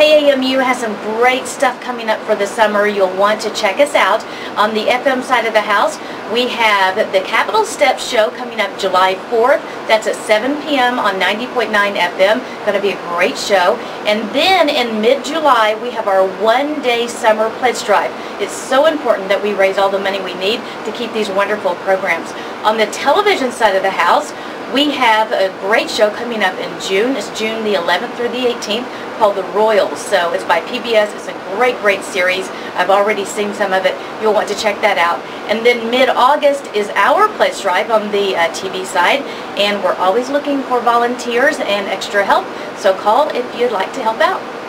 KAMU has some great stuff coming up for the summer. You'll want to check us out. On the FM side of the house, we have the Capital Steps show coming up July 4th. That's at 7 p.m. on 90.9 FM. Going to be a great show. And then in mid-July, we have our one-day summer pledge drive. It's so important that we raise all the money we need to keep these wonderful programs. On the television side of the house, we have a great show coming up in June. It's June the 11th through the 18th called The Royals. So it's by PBS. It's a great series. I've already seen some of it. You'll want to check that out. And then mid-August is our pledge drive on the TV side. And we're always looking for volunteers and extra help. So call if you'd like to help out.